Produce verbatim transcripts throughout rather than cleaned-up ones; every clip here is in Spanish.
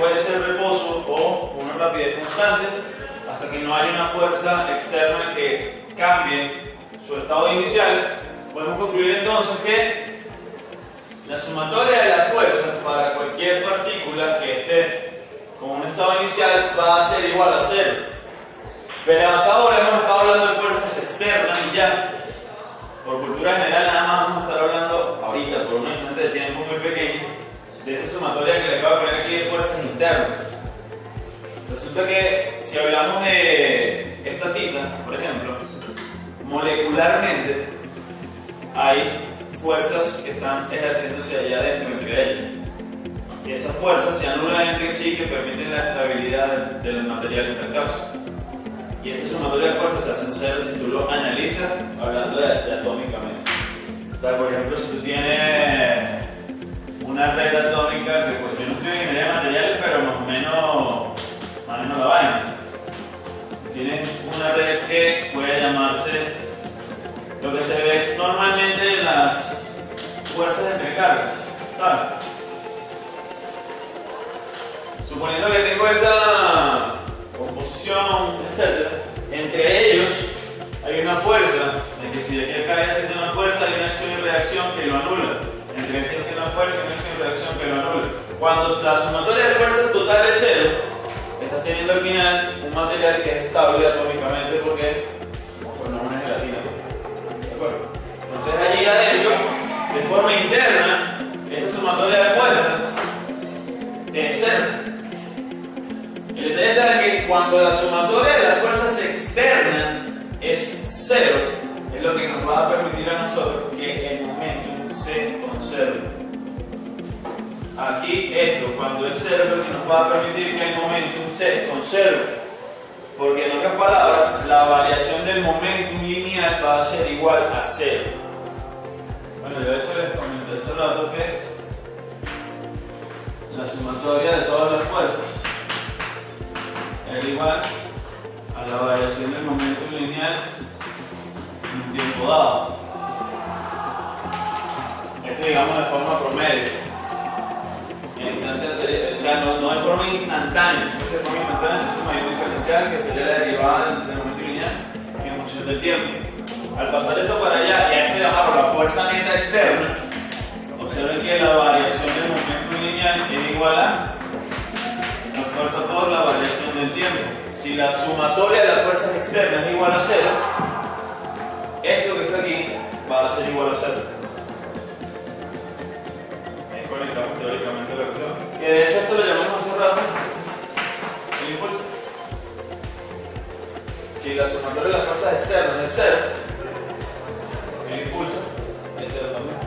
puede ser reposo o una rapidez constante hasta que no haya una fuerza externa que cambie su estado inicial. Podemos concluir entonces que la sumatoria de las fuerzas para cualquier partícula que esté con un estado inicial va a ser igual a cero. Pero hasta ahora hemos estado hablando de fuerzas externas y ya. Por cultura general nada más vamos a estar hablando ahorita, por un instante de tiempo muy pequeño, de esa sumatoria que le acabo de poner aquí de fuerzas internas. Resulta que si hablamos de esta tiza, por ejemplo, molecularmente hay fuerzas que están ejerciéndose allá dentro entre ellas. Y esas fuerzas se anulan entre sí que permiten la estabilidad del material en tal caso. Y esa sumatoria de fuerzas se hacen cero si tú lo analizas hablando de, de atómicamente. O sea, por ejemplo, si tú tienes una red atómica, que pues, yo no estoy en ingeniería de materiales, pero más o menos, más o menos la vaina. Tienes una red que puede llamarse lo que se ve normalmente en las fuerzas de precargas, ¿sabes? Suponiendo que tengo esta composición, etcétera, entre ellos hay una fuerza, de que si de aquel cae haciendo una fuerza hay una acción y reacción que lo anula, entre ellos tiene una fuerza y una acción y reacción que lo anula. Cuando la sumatoria de fuerzas total es cero, estás teniendo al final un material que es estable atómicamente porque forma una gelatina. Entonces allí adentro, de forma interna, esa sumatoria de fuerzas es cero. El detalle está en que cuando la sumatoria de las fuerzas externas es cero, es lo que nos va a permitir a nosotros que el momento se conserve. Aquí esto, cuando es cero, es lo que nos va a permitir que el momentum se conserve. Porque en otras palabras, la variación del momentum lineal va a ser igual a cero. Bueno, yo de hecho les comenté hace rato que la sumatoria de todas las fuerzas es igual a la variación del momentum lineal en un tiempo dado. Esto digamos de forma promedio. O sea, no, no de forma instantánea, sino que se forma instantánea, entonces hay un diferencial que sería la derivada del, del momento lineal en función del tiempo. Al pasar esto para allá, y a esto le llamamos la fuerza neta externa, observen que la variación del momento lineal es igual a la fuerza por la variación del tiempo. Si la sumatoria de las fuerzas externas es igual a cero, esto que está aquí va a ser igual a cero. Teóricamente la cuestión. Y de hecho esto lo llamamos hace rato el impulso. Si la sumatoria de las fuerzas externas es cero, el impulso es cero también.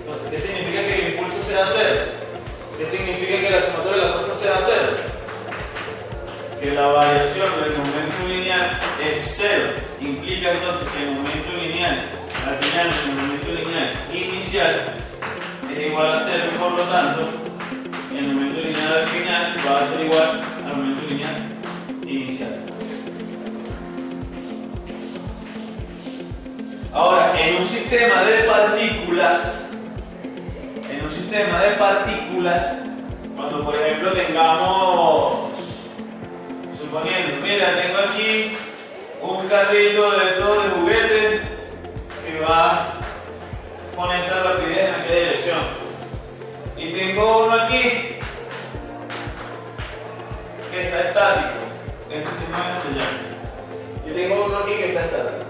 Entonces, ¿qué significa que el impulso sea cero? ¿Qué significa que la sumatoria de las fuerzas sea cero? Que la variación del momento lineal es cero. Implica entonces que el momento lineal, al final el momento lineal inicial es igual a cero, por lo tanto, el momento lineal al final va a ser igual al momento lineal inicial. Ahora, en un sistema de partículas, en un sistema de partículas, cuando por ejemplo tengamos, suponiendo, mira, tengo aquí un carrito de todo de juguete que va con esta rapidez en aquella dirección y tengo uno aquí que está estático, este se mueve hacia allá, y tengo uno aquí que está estático.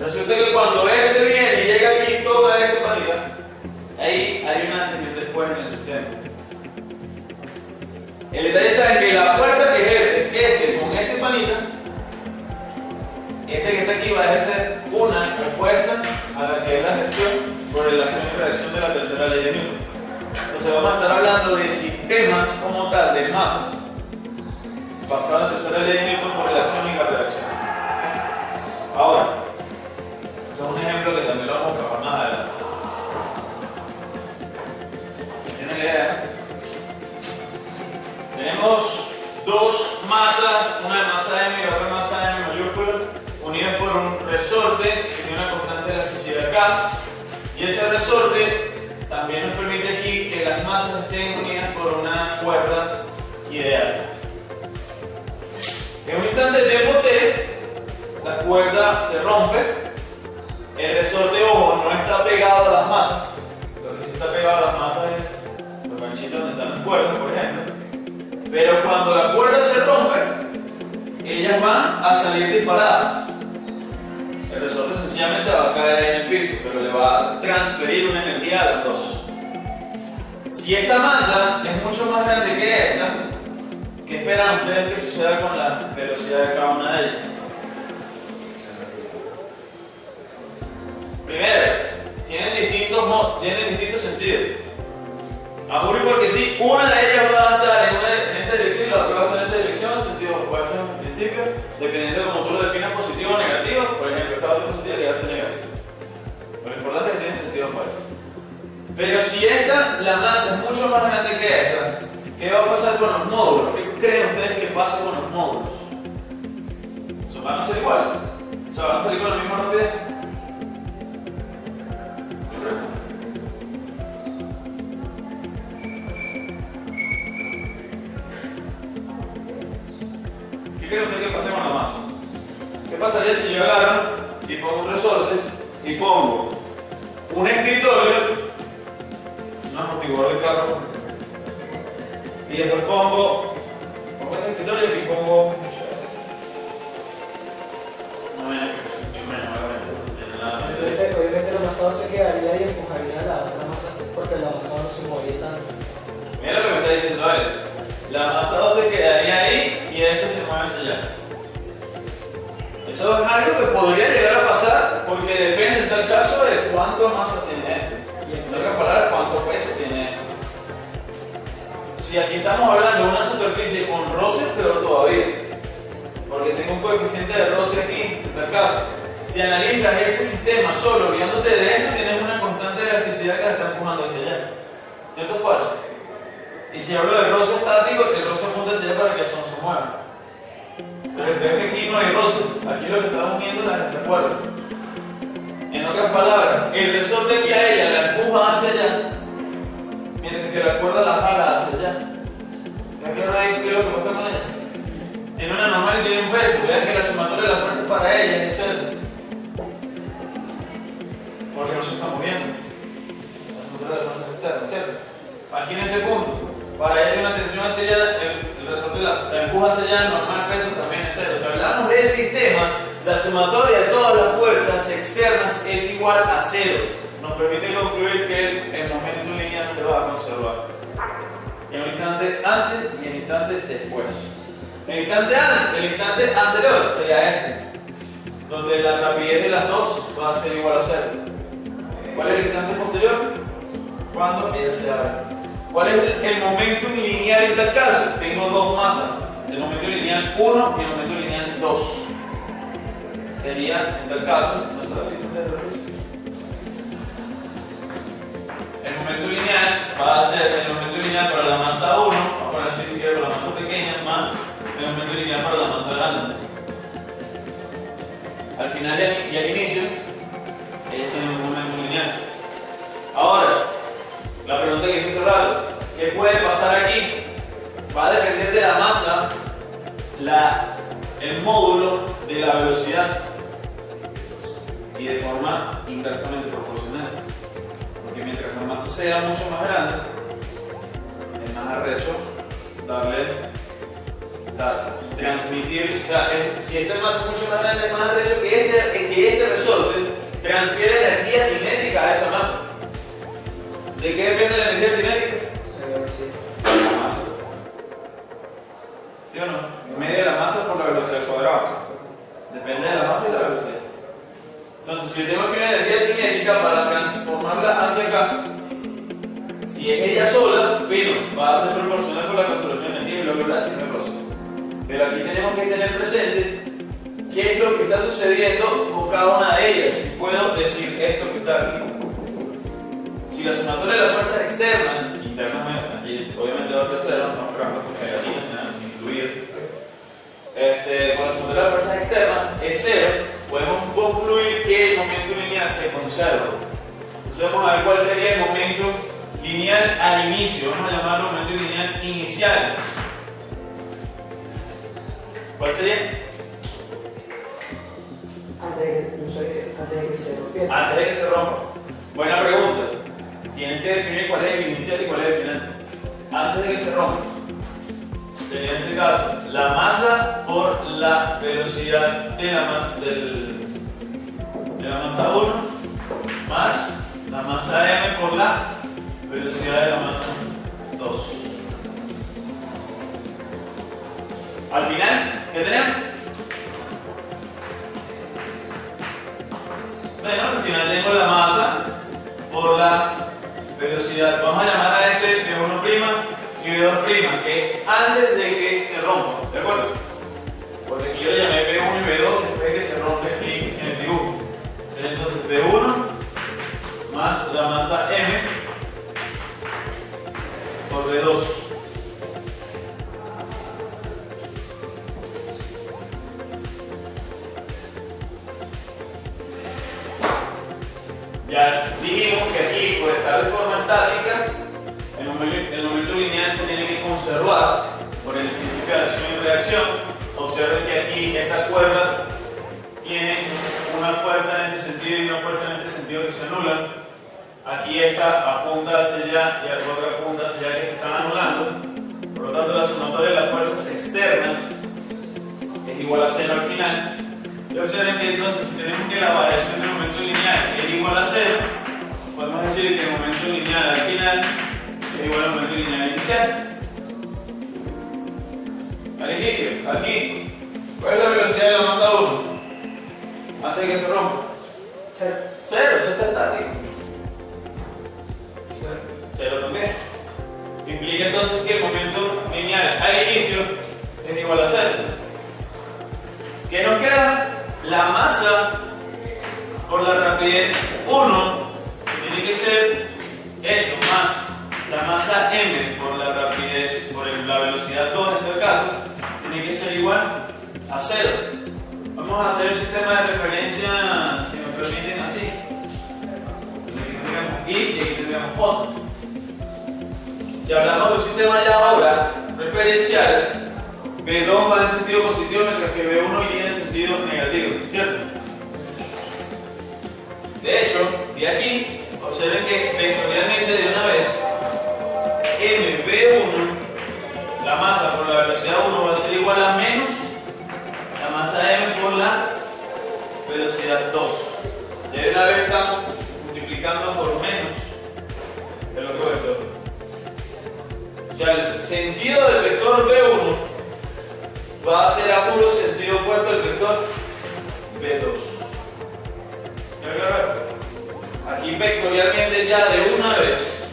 Resulta que cuando este viene y llega aquí toda esta paridad, ahí hay un antes y un después en el sistema. El detalle está en que la fuerza que ejerce este con este panita, este que está aquí va a ejercer una respuesta a la que es la acción por la acción y reacción de la tercera ley de Newton. Entonces vamos a estar hablando de sistemas como tal, de masas, basadas en la tercera ley de Newton por la acción y la reacción. Ahora, este es un ejemplo que también lo vamos a trabajar más adelante. ¿Tienen idea? Tenemos dos masas, una de masa M y otra de masa M mayúscula, unidas por un resorte que tiene una constante de elasticidad K, y ese resorte también nos permite aquí que las masas estén unidas por una cuerda ideal. En un instante de bote, la cuerda se rompe, el resorte ojo no está pegado a las masas, lo que sí está pegado a las masas es los ganchitos donde están las cuerdas, por ejemplo. Pero cuando la cuerda se rompe, ellas van a salir disparadas. El resorte sencillamente va a caer en el piso, pero le va a transferir una energía a las dos. Si esta masa es mucho más grande que esta, ¿qué esperan ustedes que suceda con la velocidad de cada una de ellas? Primero, tienen distintos, tienen distintos sentidos. A juro porque sí, una de ellas va a estar en, una, en esta dirección y la otra va a estar en esta dirección, en sentidos opuestos en principio, dependiendo de cómo tú lo definas, positivo o negativo. Por ejemplo, esta va a ser positiva y va a ser negativa. Lo importante es que tienen sentidos opuestos. Pero si esta, la masa es mucho más grande que esta, ¿qué va a pasar con los módulos? ¿Qué creen ustedes que pasa con los módulos? ¿Son van a ser iguales? ¿O sea, van a salir con la misma rapidez? Yo creo que ¿qué creen ustedes que pasa con la masa? ¿Qué pasaría si yo agarro y pongo un resorte y pongo un escritorio, un amortiguador de carro, y después pongo, pongo este escritorio y pongo, no me da que se eche menos, yo creo que la masa se quedaría y empujaría la masa porque la masa no se movería tanto. Mira lo que me está diciendo él, la masa se quedaría ahí y este se mueve hacia allá. Eso es algo que podría llegar a pasar porque depende en tal caso de cuánto masa tiene esto. En otras palabras, cuánto peso tiene esto. Si aquí estamos hablando de una superficie con roce, peor todavía. Porque tengo un coeficiente de roce aquí, en tal caso. Si analizas este sistema solo guiándote de esto, tienes una constante de elasticidad que la está empujando hacia allá. ¿Cierto o falso? Y si hablo de roce estático, el roce apunta hacia allá para que eso no se mueva. Pero ves que aquí no hay roce, aquí lo que estamos viendo es la cuerda. En otras palabras, el resorte que a ella la empuja hacia allá, mientras que la cuerda la jala hacia allá. ¿Está claro ahí qué es lo que pasa con ella? Tiene una normal y tiene un peso. Vean que la sumatoria de las fuerzas para ella es cero. Porque no se está moviendo. La sumatoria de las fuerzas es cero, ¿cierto? Aquí en este punto, para ella hay una tensión hacia allá, el, el resorte la, la empuja hacia allá, el normal peso también es cero. O sea, hablamos del sistema. La sumatoria de todas las fuerzas externas es igual a cero. Nos permite concluir que el momento lineal se va a conservar. En un instante antes y en el instante después. El instante antes, el instante anterior sería este, donde la rapidez de las dos va a ser igual a cero. ¿Cuál es el instante posterior? Cuando ella se abre. ¿Cuál es el, el momento lineal en tal caso? Tengo dos masas. El momento lineal uno y el momento lineal dos. Sería, en tal caso, el momento lineal va a ser el momento lineal para la masa uno, vamos a poner así si quiero para la masa pequeña, más el momento lineal para la masa grande. Al final y al inicio, ellas tienen un momento lineal. Ahora, la pregunta que hice hace rato, ¿qué puede pasar aquí? Va a depender de la masa, la, el módulo de la velocidad y de forma inversamente proporcional, porque mientras la masa sea mucho más grande es más arrecho darle, o sea, transmitir, o sea, es, si esta masa es mucho más grande es más arrecho que este, que este resorte transfiere energía cinética a esa masa. ¿De qué depende la energía cinética? De la masa, ¿sí o no? En medio de la masa por la velocidad cuadrada. Depende de la masa y la velocidad. Entonces, si tengo aquí una energía cinética para transformarla hacia acá, si es ella sola, fino, va a ser proporcional con la conservación de energía y lo que hace el proceso. Pero aquí tenemos que tener presente qué es lo que está sucediendo con cada una de ellas. Si puedo decir esto que está aquí. Si la sumatoria de las fuerzas externas, internas, aquí obviamente va a ser cero, no trabajamos con negativo, nada, incluir. Este, con la sumatoria de las fuerzas externas es cero, podemos concluir que el momento lineal se conserva. Entonces vamos a ver cuál sería el momento lineal al inicio, vamos a llamarlo momento lineal inicial. ¿Cuál sería? Antes de que se rompa. Antes de que se rompa. Buena pregunta. Tienen que definir cuál es el inicial y cuál es el final. Antes de que se rompa. Sería en este caso la masa por la velocidad de la masa, del, de la masa uno más la masa m por la velocidad de la masa dos. Al final, ¿qué tenemos? Bueno, al final tengo la masa por la velocidad. Vamos a llamar a este B uno' y B dos', que es antes de que se rompa, ¿de acuerdo? Porque aquí yo le llamé B uno y B dos después de que se rompe aquí en el dibujo. Entonces B uno más la masa M por B dos. Ya dijimos que aquí, por estar de forma estática, el momento, el momento lineal se tiene que conservar por el principio de acción y reacción. Observen que aquí esta cuerda tiene una fuerza en este sentido y una fuerza en este sentido que se anulan. Aquí esta apunta hacia allá y la otra apunta hacia allá, que se están anulando. Por lo tanto, la sumatoria de las fuerzas externas es igual a cero al final. Y observen que entonces, si tenemos que la variación del momento lineal es igual a cero, podemos decir que el momento lineal al final es igual al momento lineal inicial. Al inicio, aquí, ¿cuál es la velocidad de la masa uno? Antes de que se rompa. Cero. Cero, eso está estático. Cero. Cero también. Implica entonces que el momento lineal al inicio es igual a cero. ¿Qué nos queda? La masa por la rapidez uno tiene que ser esto más la masa m por la rapidez, por la velocidad dos en este caso, tiene que ser igual a cero. Vamos a hacer el sistema de referencia, si me permiten, así. Aquí tendríamos i y aquí tendríamos j. Si hablamos de un sistema ya ahora referencial, B dos va en sentido positivo, mientras que B uno viene en sentido negativo, ¿cierto? De hecho, de aquí, observen que vectorialmente de una vez, M B uno, la masa por la velocidad uno, va a ser igual a menos la masa M por la velocidad dos. De una vez estamos multiplicando por menos el otro vector. O sea, el sentido del vector B uno va a ser a puro sentido opuesto al vector B dos. Aquí vectorialmente ya de una vez,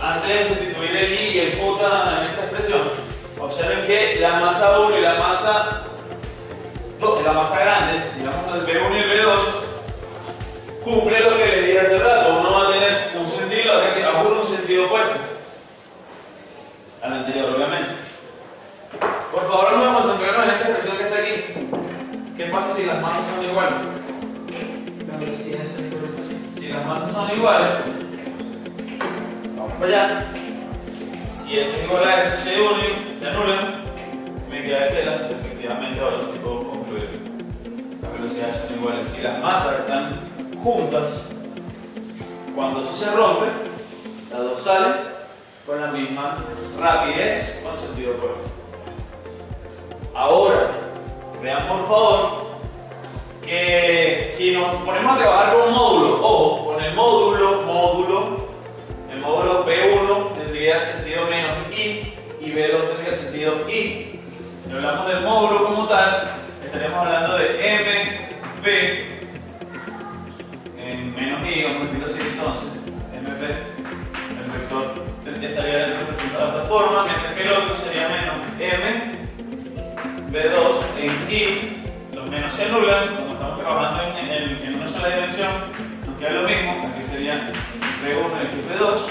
antes de sustituir el i y el j en esta expresión, observen que la masa uno y la masa dos, la masa grande, digamos el B uno y el B dos, cumple lo que les dije hace rato. Uno va a tener un sentido y la otra a puro un sentido opuesto al anterior, obviamente. Por favor, no vamos a centrarnos en esta expresión que está aquí. ¿Qué pasa si las masas son iguales? Las velocidades son iguales. Si las masas son iguales, vamos para allá. Si esto es igual a esto, se unen, se anulan. Me queda que las, efectivamente ahora sí puedo concluir. Las velocidades son iguales. Si las masas están juntas, cuando eso se rompe, las dos salen con la misma rapidez con sentido opuesto. Ahora, vean por favor que si nos ponemos a trabajar con módulos, ojo, con el módulo, módulo, el módulo B uno tendría sentido menos i y B dos tendría sentido i. Si hablamos del módulo como tal, estaremos hablando de M B en menos i, vamos a decirlo así entonces, M B, el vector estaría representado de esta forma, mientras que el otro sería menos M. B dos en i, los menos se anulan, como estamos trabajando en, en, en una sola dimensión, nos queda lo mismo, aquí serían B uno y B dos.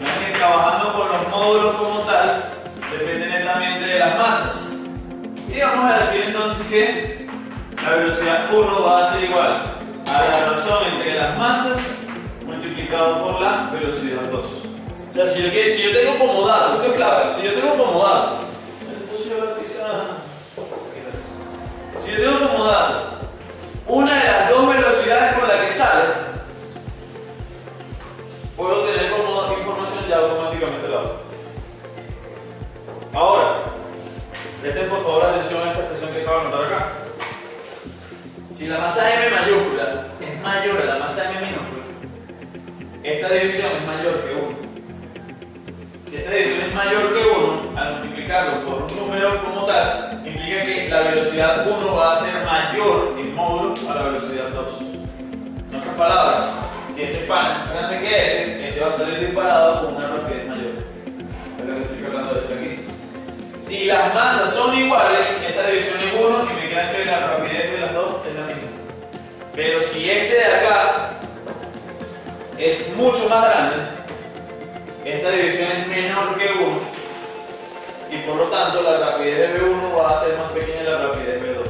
Vean que trabajando con los módulos como tal, depende netamente de las masas. Y vamos a decir entonces que la velocidad uno va a ser igual a la razón entre las masas multiplicada multiplicado por la velocidad dos. O sea, si yo, si yo tengo pomodado, esto es clave, si yo tengo pomodado, entonces yo la tiza. Si yo tengo pomodado, una de las dos velocidades con la que sale, puedo tener como información ya automáticamente la otra. Ahora, presten por favor atención a esta expresión que acabo de anotar acá. Si la masa M mayúscula es mayor a la masa M minúscula, esta división es mayor que uno. Si esta división es mayor que uno, al multiplicarlo por un número como tal, implica que la velocidad uno va a ser mayor en módulo a la velocidad dos. En otras palabras, si este pan es grande que él, este va a salir disparado con una rapidez mayor. Es lo que estoy hablando de eso aquí. Si las masas son iguales, esta división es uno y me queda que la rapidez de las dos es la misma. Pero si este de acá es mucho más grande, esta división es menor que uno y por lo tanto la rapidez de B uno va a ser más pequeña que la rapidez de B dos.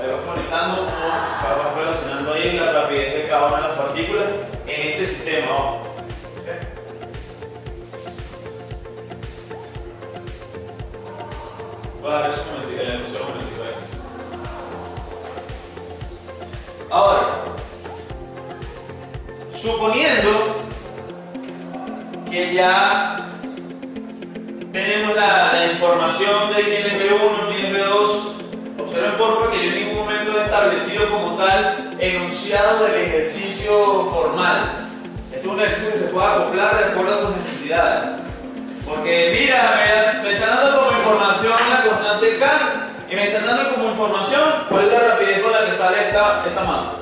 Ahí vas conectando, vas relacionando ahí la rapidez de cada una de las partículas en este sistema. ¿Okay? Ahora, suponiendo que ya tenemos la, la información de quién es B uno, quién es B dos, observen porfa que yo en ningún momento he establecido como tal enunciado del ejercicio formal. Este es un ejercicio que se puede acoplar de acuerdo a tus necesidades. Porque mira, me están dando como información la constante K y me están dando como información cuál es la rapidez con la que sale esta, esta masa.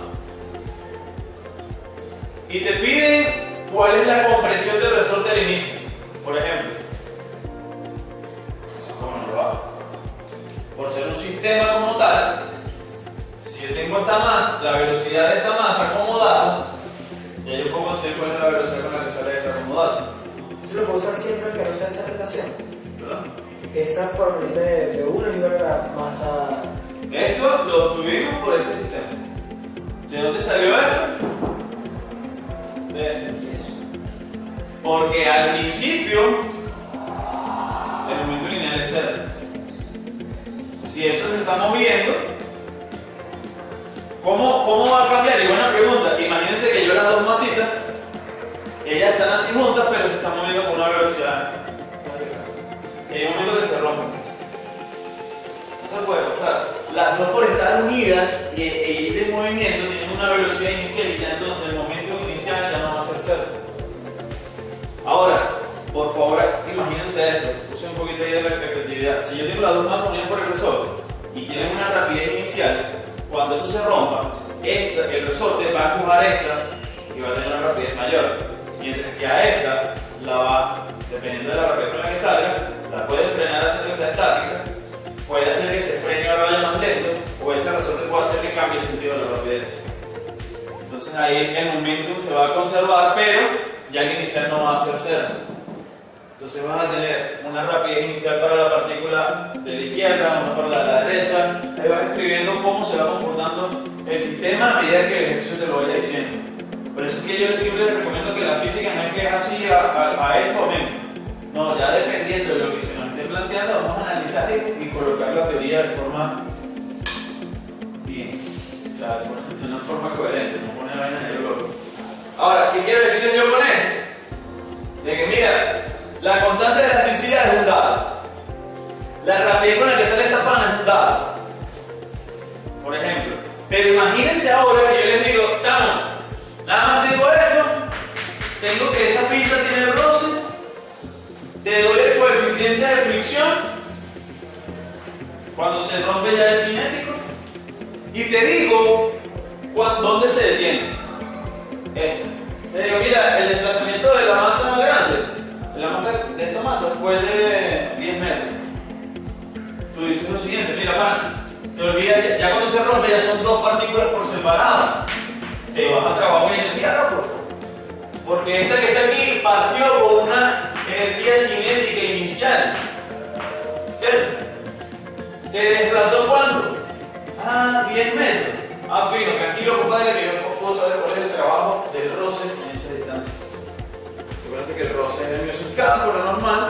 Y te piden cuál es la compresión del resorte al inicio, por ejemplo. Eso es como lo hago. Por ser un sistema como tal, si yo tengo esta masa, la velocidad de esta masa acomodada, ya yo puedo conseguir cuál es la velocidad con la que sale esta acomodada. Eso lo puedo usar siempre que no sea esa relación, ¿verdad? Esa probabilidad de B uno igual a la masa. Esto lo obtuvimos por este sistema. ¿De dónde salió esto? De este. Porque al principio el momento lineal es cero. Si eso se está moviendo, ¿cómo, cómo va a cambiar? Y buena pregunta. Imagínense que yo las dos masitas, ellas están así juntas, pero se están moviendo con una velocidad más cercana. Hay un momento que se rompen. Eso puede pasar. Las dos por estar unidas y el movimiento tienen una velocidad inicial y ya entonces el momento inicial ya no va a ser cero. Ahora, por favor, imagínense esto. Puse un poquito de repetitividad. Si yo tengo las dos masas unidas por el resorte y tienen una rapidez inicial, cuando eso se rompa, esta, el resorte va a empujar esta y va a tener una rapidez mayor. Mientras que a esta la va, dependiendo de la rapidez con la que salga, la puede frenar haciendo que sea estática, puede hacer que se frene a rayo más lento, o ese resorte puede hacer que cambie el sentido de la rapidez. Entonces ahí el momentum se va a conservar, pero ya el inicial no va a ser cero. Entonces vas a tener una rapidez inicial para la partícula de la izquierda, una para la de la derecha. Ahí vas escribiendo cómo se va comportando el sistema a medida que el ejercicio te lo vaya diciendo. Por eso es que yo siempre les recomiendo que la física no es que es así a, a, a esto o menos. No, ya dependiendo de lo que se nos esté planteando, vamos a analizar y, y colocar la teoría de forma bien. O sea, de una forma coherente, no poner vainas en el blog. Ahora, ¿qué quiero decir yo con esto? De que mira, la constante de elasticidad es un dado. La rapidez con la que sale esta pana es un dado. Por ejemplo. Pero imagínense ahora que yo les digo, chamo, nada más tengo esto, tengo que esa pista tiene roce, te doy el coeficiente de fricción, cuando se rompe ya es cinético, y te digo dónde se detiene. Esto. Te digo, mira, el desplazamiento de la masa más grande, la masa de esta masa fue de diez metros. Tú dices lo siguiente, mira, man, te olvidas, ya, ya cuando se rompe ya son dos partículas por separado. Te vas a trabajar en energía loco. Porque esta que está aquí partió con una energía cinética inicial. ¿Cierto? ¿Se desplazó cuánto? Ah, diez metros. Ah, fino, tranquilo, compadre, que yo puedo saber cuál es el trabajo del roce en esa distancia. acuérdense que el roce es el medio por lo normal,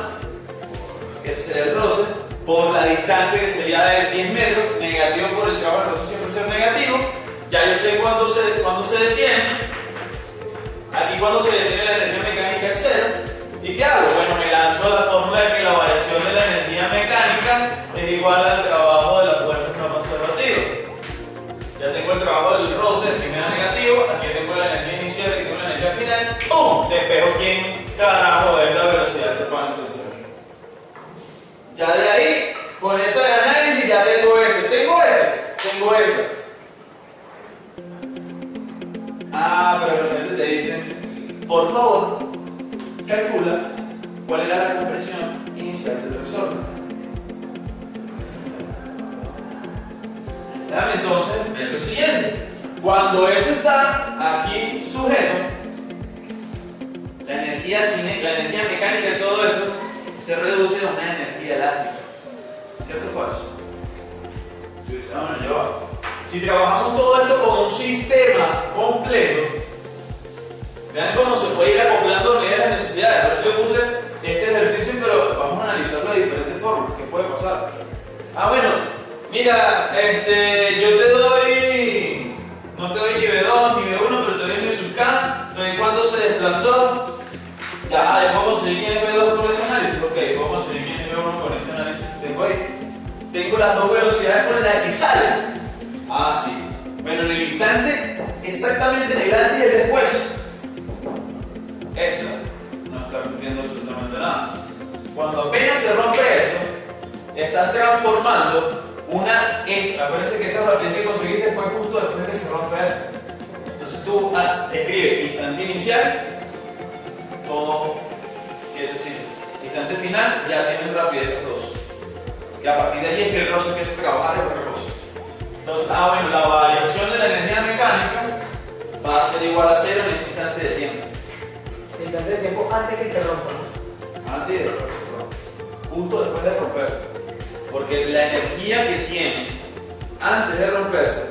ese sería el roce, por la distancia que sería de diez metros, negativo por el trabajo de roce siempre ser negativo. Ya yo sé cuándo se, cuando se detiene, aquí cuando se detiene la energía mecánica es cero. ¿Y qué hago? Bueno, me lanzo la fórmula de que la variación de la energía mecánica es igual al trabajo de la fuerza no conservativa. Ya tengo el trabajo del roce, que me da negativo, aquí tengo la energía inicial, aquí tengo la energía final, ¡pum! Despejo quién carajo es la velocidad de trabajo en tensión. Ya de ahí, con ese análisis ya tengo esto, tengo esto, tengo esto. Ah, pero de repente te dicen, por favor, calcula cuál era la compresión inicial del resorte. Dame entonces, ve lo siguiente. Cuando eso está aquí sujeto, la energía, la energía mecánica de todo eso se reduce a una energía elástica. ¿Cierto o falso? Si trabajamos todo esto con un sistema completo, vean cómo se puede ir acoplando a medida de las necesidades. Por eso yo puse este ejercicio, pero vamos a analizarlo de diferentes formas. ¿Qué puede pasar? Ah, bueno, mira, este, yo te doy, no te doy ni B dos ni B uno, pero te doy mi sub K. Entonces, ¿cuándo se desplazó? Ya, ya puedo conseguir quién es B dos con ese análisis. Ok, puedo conseguir quién es B uno con ese análisis que tengo ahí. Tengo las dos velocidades con las que salen. Ah, sí. Bueno, en el instante, exactamente en el antes y el después. Esto no está cumpliendo absolutamente nada. Cuando apenas se rompe esto, estás transformando una E. Acuérdense que esa rapidez que conseguiste fue justo después de que se rompe esto. Entonces tú escribes instante inicial, todo quiere decir instante final, ya tienes rapidez dos. Que a partir de ahí es que el roce empieza a trabajar en otra cosa. Entonces, ah, bueno, la variación de la energía mecánica va a ser igual a cero en ese instante de tiempo. El instante de tiempo antes que se rompa. Antes y después que se rompa. Justo después de romperse. Porque la energía que tiene antes de romperse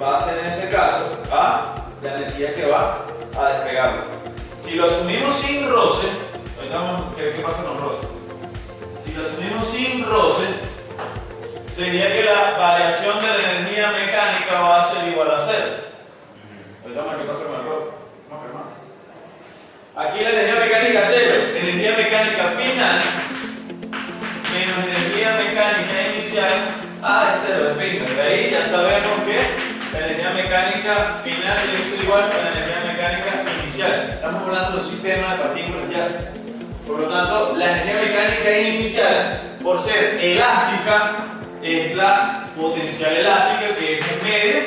va a ser en ese caso a la energía que va a despegarlo. Si lo asumimos sin roce, ahorita vamos a ver qué pasa con roce. Si lo asumimos sin roce, sería que la variación de la energía mecánica va a ser igual a cero. Pues vamos a ver qué pasa con el roce. Vamos a ver. Aquí la energía mecánica cero, energía mecánica final, menos energía mecánica inicial, ah, es cero, depende. De ahí ya sabemos que la energía mecánica final tiene que ser igual a la energía mecánica inicial. Estamos hablando de un sistema de partículas ya. Por lo tanto, la energía mecánica inicial, por ser elástica, es la potencial elástica que es un medio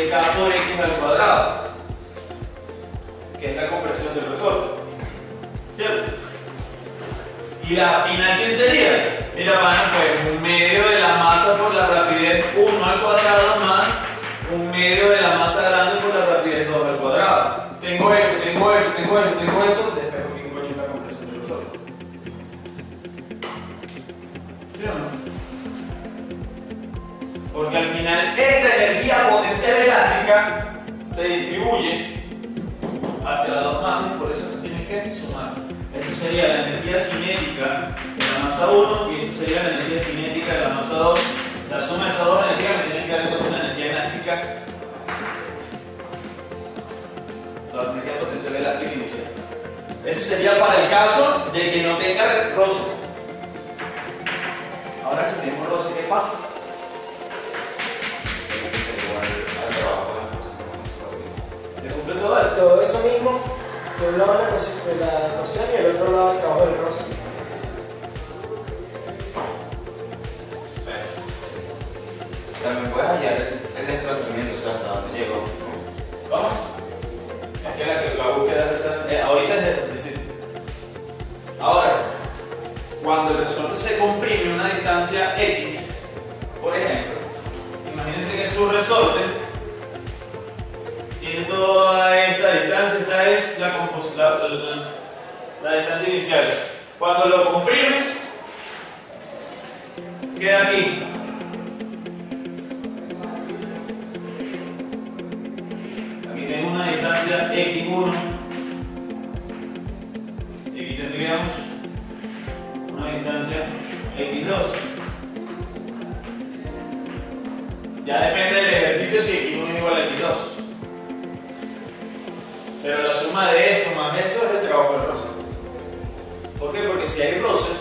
de K por X al cuadrado, que es la compresión del resorte, ¿cierto? Y la final, ¿quién sería? Mira, bueno, pues un medio de la masa por la rapidez uno al cuadrado más un medio de la masa grande por la rapidez dos al cuadrado. Tengo esto, tengo esto, tengo esto, tengo esto, despejo que coño es la compresión del resorte. ¿Sí o no? Porque al final esta energía potencial elástica se distribuye hacia las dos masas, por eso se tiene que sumar. Esto sería la energía cinética de la masa uno y esto sería la energía cinética de la masa dos. La suma de esas dos energías me tiene que dar entonces la energía elástica, la energía potencial elástica inicial. Eso sería para el caso de que no tenga roce. Ahora si tenemos roce, ¿qué pasa? Todo eso. todo eso mismo, de un lado la ecuación y del otro lado el trabajo del roce. También puedes hallar el desplazamiento, o sea, hasta dónde llegó. ¿Vamos? Aquí la, la búsqueda es esa, eh, ahorita es desde el principio. Ahora, cuando el resorte se comprime a una distancia X, por ejemplo, imagínense que su resorte tiene toda esta distancia, esta es la, la, la, la distancia inicial. Cuando lo comprimes, queda aquí. Aquí tengo una distancia equis uno una distancia equis dos. Ya depende del ejercicio si equis uno es igual a equis dos. Pero la suma de esto más esto es el trabajo del roce. ¿Por qué? Porque si hay roce,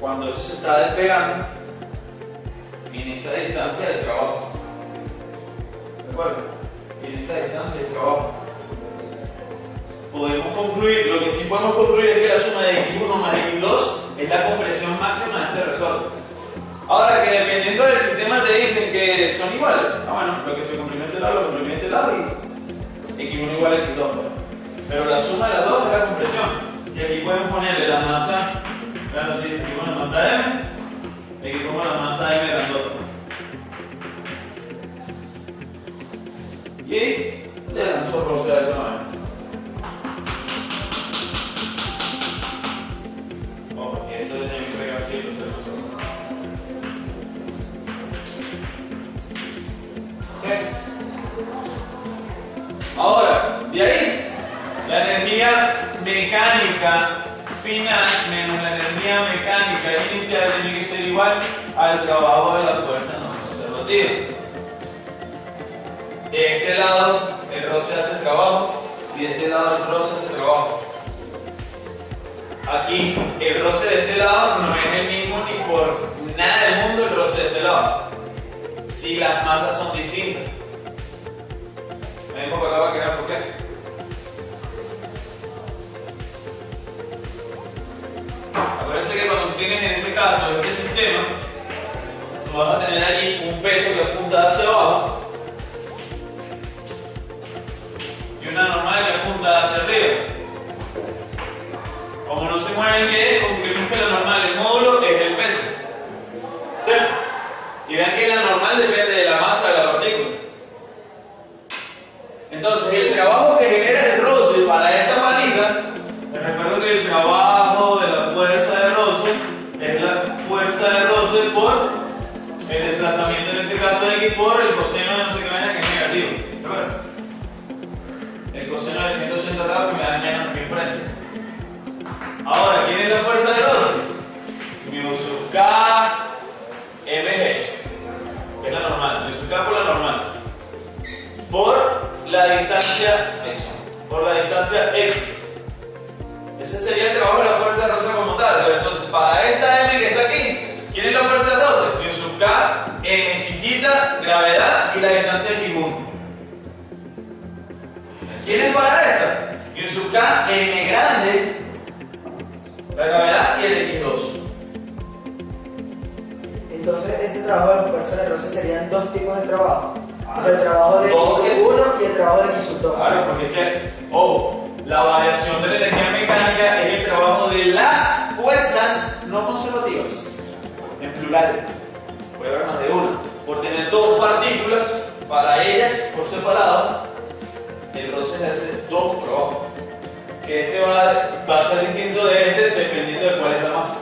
cuando eso se está despegando, en esa distancia del trabajo. ¿De acuerdo? En esta distancia del trabajo. Podemos concluir, lo que sí podemos concluir es que la suma de equis uno más equis dos es la compresión máxima de este resorte. Ahora, que dependiendo del sistema te dicen que son iguales. Ah, bueno, lo que se comprime este lado, lo comprime este lado y equis uno igual a equis dos. Pero la suma de las dos es la compresión. Y aquí podemos ponerle la masa, claro, sí, aquí ponemos la masa M. Aquí pongo la masa M grandota. Y le lanzo roce de esa manera. Ahora, de ahí, la energía mecánica final menos la energía mecánica inicial tiene que ser igual al trabajo de la fuerza no conservativa. De este lado el roce hace trabajo y de este lado el roce hace trabajo. Aquí el roce de este lado no es el mismo ni por nada del mundo el roce de este lado. Si las masas son distintas. Venimos para acá para crear por qué. Acuérdense que cuando tienes en ese caso este sistema, tú vas a tener allí un peso que apunta hacia abajo y una normal que apunta hacia arriba. Como no se mueve el pie, concluimos que la normal del módulo es el peso. ¿Sí? Y vean que la normal depende de la masa de la partícula. Entonces, el trabajo que genera el roce para esta manita, les recuerdo que el trabajo de la fuerza de roce es la fuerza de roce por el desplazamiento, en este caso de X, por el coseno de no sé qué manera que es negativo. El coseno de ciento ochenta grados que me da menos que enfrente. Ahora, ¿quién es la fuerza de roce? Mu sub K mg, que es la normal. Mu sub K por la normal. Por la distancia por la distancia X. Ese sería el trabajo de la fuerza de roce como tal. Pero entonces, para esta M que está aquí, ¿quién es la fuerza de roce? Mu sub K, M chiquita, gravedad y la distancia equis uno. ¿Quién es para esta? Mu sub K, M grande, la gravedad y el equis dos. Entonces, ese trabajo de la fuerza de roce serían dos tipos de trabajo. O sea, el trabajo de equis uno y el trabajo de equis dos. Claro, porque es que, ojo, la variación de la energía mecánica es el trabajo de las fuerzas no conservativas. En plural, puede haber más de una. Por tener dos partículas, para ellas por separado, el roce hace dos trabajos. Que este va a, dar, va a ser distinto de este dependiendo de cuál es la masa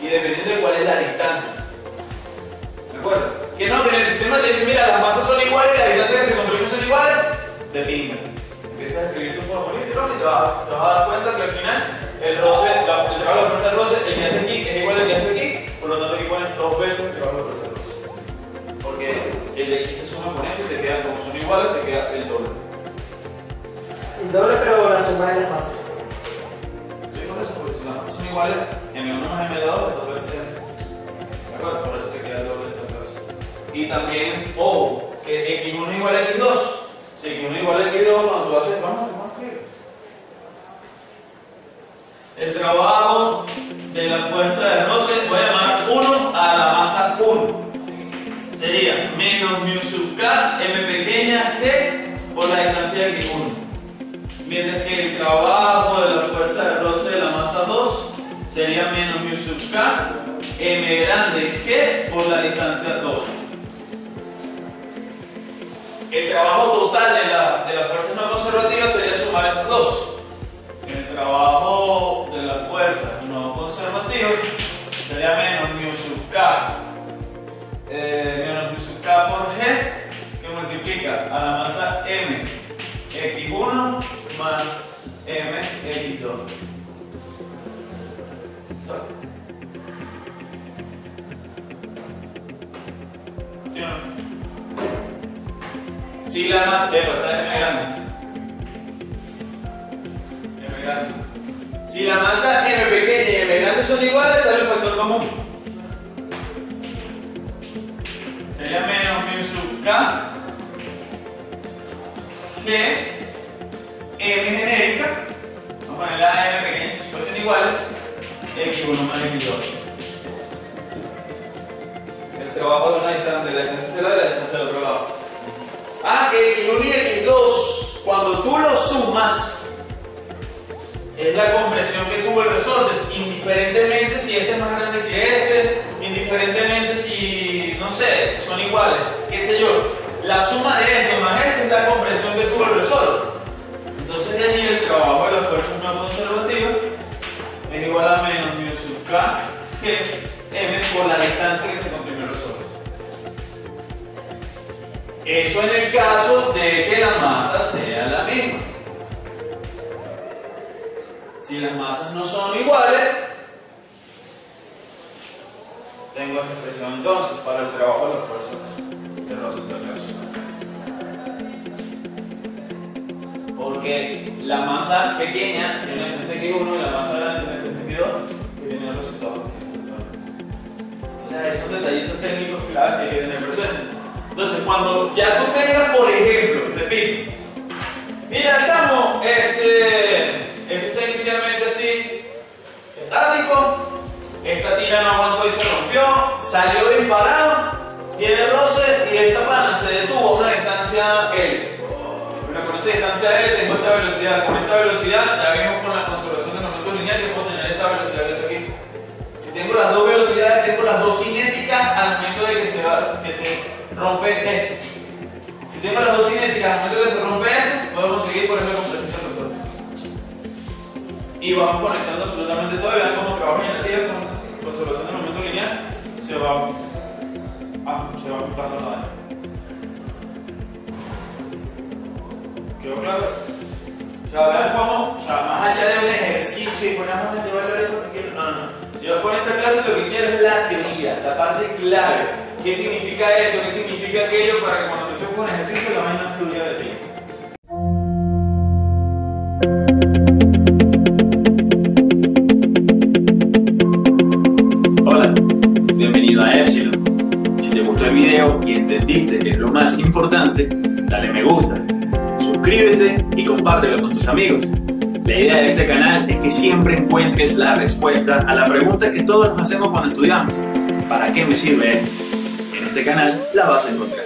y dependiendo de cuál es la distancia. ¿De acuerdo? Que no, que en el sistema te dice, mira, las masas son iguales, las distancias que se comprimen son iguales, te pinta. Empiezas a escribir tu fórmula y te vas, te vas a dar cuenta que al final el roce, la, el trabajo de la fuerza del roce, el que hace aquí es igual al que hace aquí, por lo tanto aquí pones dos veces el trabajo de la fuerza del roce. Porque el de aquí se suma con este y te quedan, como son iguales, te queda el doble. El doble, pero la suma de las masas. Sí, por eso, porque si las masas son iguales, eme uno más eme dos es dos veces eme. ¿De acuerdo? Por eso te queda el doble. Y también, ojo, oh, que equis uno igual a equis dos. Si equis uno igual a equis dos, cuando tú haces, vamos a hacer más claro. El trabajo de la fuerza de roce, voy a llamar uno a la masa uno. Sería menos mu sub K, M pequeña, G, por la distancia de equis uno. Mientras que el trabajo de la fuerza de roce de la masa dos sería menos mu sub K, M grande, G, por la distancia dos. El trabajo total de la, de la fuerza no conservativa sería sumar esas dos. El trabajo de la fuerza no conservativa sería menos mu sub K, eh, menos mu sub K por G, que multiplica a la masa M equis uno más M equis dos. funciona. Si la masa de está M grande. M grande. Si la masa M pequeña y M grande son iguales, sale el factor común. Sería menos mu sub K que M genérica. Vamos a poner la M pequeña, si fuesen iguales, equis uno más equis dos. Trabajo de una distancia, la distancia lateral y la distancia del otro lado. Ah, que equis uno y equis dos, cuando tú lo sumas, es la compresión que tuvo el resorte, indiferentemente si este es más grande que este, indiferentemente si, no sé, si son iguales, qué sé yo. La suma de esto más esto es la compresión que tuvo el resorte. Entonces de allí el trabajo de la fuerza no conservativa es igual a menos mu sub K G M por la distancia que se comprimió el resorte. Eso en el caso de que la masa sea la misma. Si las masas no son iguales, tengo esta expresión entonces para el trabajo de las fuerzas del resorte relacional. Porque la masa pequeña tiene una distancia de equis uno y la masa grande tiene una distancia de equis dos, que viene el resultado. Esos detallitos técnicos clave que hay que tener presente. Entonces, cuando ya tú tengas, por ejemplo, repito, mira, chamo, este, este está inicialmente así, estático, esta tira no aguantó y se rompió, salió disparado, tiene roce y esta pana se detuvo a una distancia L. Pero con esa distancia L tengo esta velocidad, con esta velocidad ya vemos con la conservación de momentos lineales que puedo tener esta velocidad de este aquí. Si tengo las dos velocidades, tengo las dos cinéticas al momento de que se, va, que se rompe esto. Si tengo las dos cinéticas al momento de que se rompe esto, puedo conseguir por ejemplo compresión de resorte. Y vamos conectando absolutamente todo y vean cómo trabajo en la tierra con conservación del momento lineal se va, ah, se va juntando la daña. ¿Quedó claro? O sea, vean cómo, o sea, más allá de un ejercicio y ponemos este valor esto que quiero, no, no. Yo con esta clase lo que quiero es la teoría, la parte clave. ¿Qué significa esto? ¿Qué significa aquello? Para que cuando empecemos con un ejercicio la vaina fluya de ti. Hola, bienvenido a Epsilon. Si te gustó el video y entendiste que es lo más importante, dale me gusta, suscríbete y compártelo con tus amigos. La idea de este canal es que siempre encuentres la respuesta a la pregunta que todos nos hacemos cuando estudiamos. ¿Para qué me sirve esto? En este canal la vas a encontrar.